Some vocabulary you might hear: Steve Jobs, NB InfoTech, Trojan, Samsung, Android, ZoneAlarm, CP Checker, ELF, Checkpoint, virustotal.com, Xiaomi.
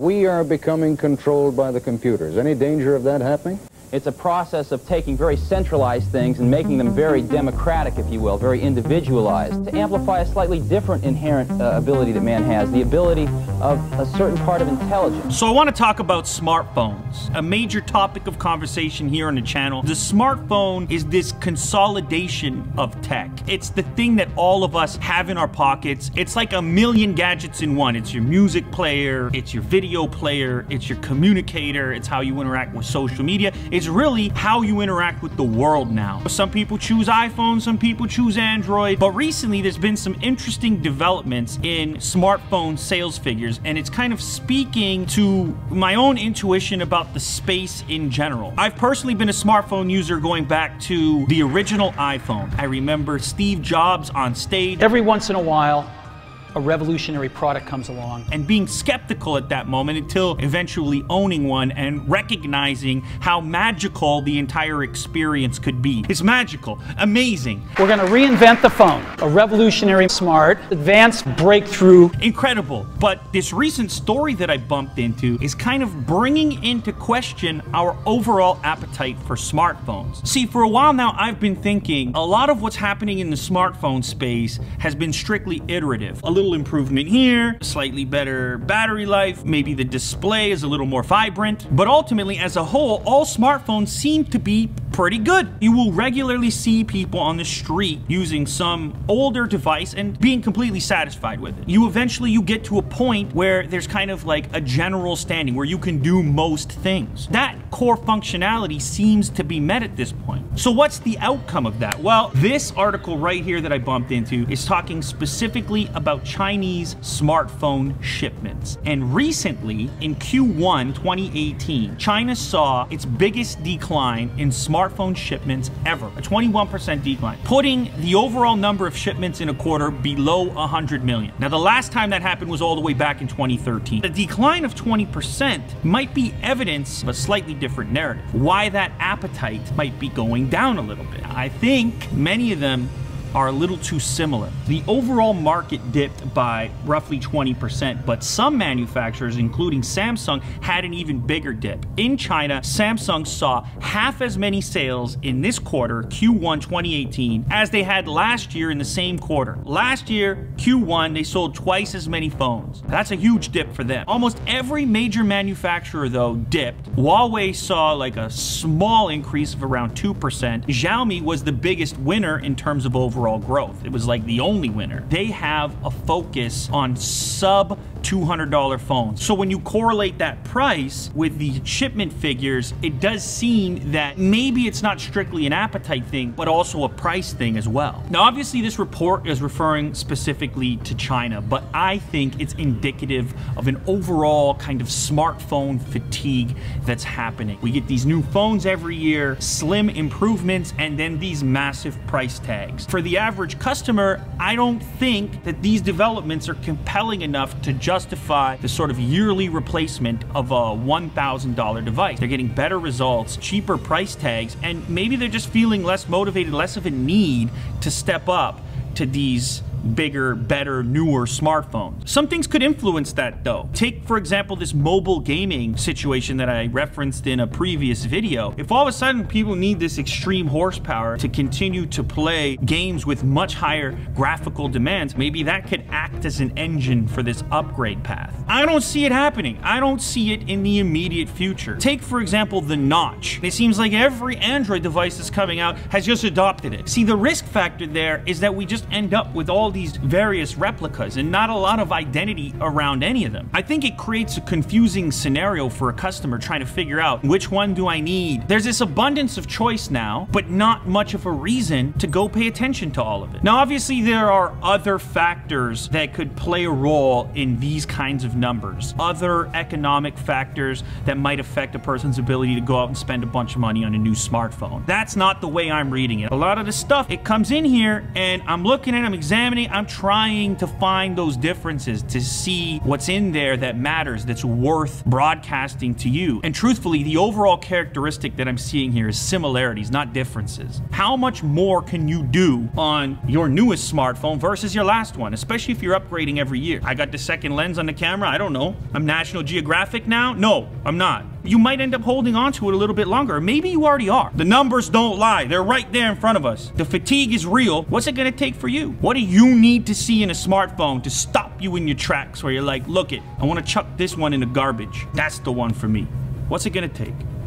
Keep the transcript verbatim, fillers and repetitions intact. We are becoming controlled by the computers. Any danger of that happening? It's a process of taking very centralized things and making them very democratic, if you will, very individualized, to amplify a slightly different inherent uh, ability that man has, the ability of a certain part of intelligence. So I want to talk about smartphones, a major topic of conversation here on the channel. The smartphone is this consolidation of tech. It's the thing that all of us have in our pockets. It's like a million gadgets in one. It's your music player, it's your video player, it's your communicator, it's how you interact with social media. It's It's really how you interact with the world now. Some people choose iPhone, some people choose Android, but recently there's been some interesting developments in smartphone sales figures, and it's kind of speaking to my own intuition about the space in general. I've personally been a smartphone user going back to the original iPhone. I remember Steve Jobs on stage. Every once in a while, a revolutionary product comes along, and being skeptical at that moment until eventually owning one and recognizing how magical the entire experience could be. It's magical, amazing. We're gonna reinvent the phone. A revolutionary, smart, advanced breakthrough. Incredible. But this recent story that I bumped into is kind of bringing into question our overall appetite for smartphones. See, for a while now I've been thinking a lot of what's happening in the smartphone space has been strictly iterative. A little improvement here, slightly better battery life, maybe the display is a little more vibrant, but ultimately as a whole, all smartphones seem to be pretty good. You will regularly see people on the street using some older device and being completely satisfied with it. You eventually, you get to a point where there's kind of like a general standing where you can do most things. That core functionality seems to be met at this point. So what's the outcome of that? Well, this article right here that I bumped into is talking specifically about Chinese smartphone shipments. And recently, in Q one twenty eighteen, China saw its biggest decline in smartphone shipments ever, a twenty-one percent decline, putting the overall number of shipments in a quarter below one hundred million. Now, the last time that happened was all the way back in twenty thirteen. The decline of twenty percent might be evidence of a slightly different narrative, why that appetite might be going down a little bit. I think many of them are a little too similar. The overall market dipped by roughly twenty percent, but some manufacturers, including Samsung, had an even bigger dip. In China, Samsung saw half as many sales in this quarter, Q one twenty eighteen, as they had last year in the same quarter. Last year, Q one, they sold twice as many phones. That's a huge dip for them. Almost every major manufacturer, though, dipped. Huawei saw like a small increase of around two percent. Xiaomi was the biggest winner in terms of overall growth. It was like the only winner. They have a focus on sub two hundred dollar phones. So when you correlate that price with the shipment figures, it does seem that maybe it's not strictly an appetite thing, but also a price thing as well. Now, obviously this report is referring specifically to China, but I think it's indicative of an overall kind of smartphone fatigue that's happening. We get these new phones every year, slim improvements, and then these massive price tags. For the The average customer, I don't think that these developments are compelling enough to justify the sort of yearly replacement of a one thousand dollar device. They're getting better results, cheaper price tags, and maybe they're just feeling less motivated, less of a need to step up to these bigger, better, newer smartphones. Some things could influence that though. Take, for example, this mobile gaming situation that I referenced in a previous video. If all of a sudden people need this extreme horsepower to continue to play games with much higher graphical demands, maybe that could act as an engine for this upgrade path. I don't see it happening. I don't see it in the immediate future. Take, for example, the notch. It seems like every Android device that's coming out has just adopted it. See, the risk factor there is that we just end up with all these various replicas and not a lot of identity around any of them. I think it creates a confusing scenario for a customer trying to figure out, which one do I need? There's this abundance of choice now, but not much of a reason to go pay attention to all of it. Now, obviously there are other factors that could play a role in these kinds of numbers, other economic factors that might affect a person's ability to go out and spend a bunch of money on a new smartphone. That's not the way I'm reading it. A lot of the stuff, it comes in here and I'm looking at it, I'm examining learning, I'm trying to find those differences, to see what's in there that matters, that's worth broadcasting to you. And truthfully, the overall characteristic that I'm seeing here is similarities, not differences. How much more can you do on your newest smartphone versus your last one, especially if you're upgrading every year? I got the second lens on the camera, I don't know. I'm National Geographic now? No, I'm not. You might end up holding on to it a little bit longer. Maybe you already are. The numbers don't lie. They're right there in front of us. The fatigue is real. What's it gonna take for you? What do you need to see in a smartphone to stop you in your tracks where you're like, look it, I wanna chuck this one in the garbage. That's the one for me. What's it gonna take?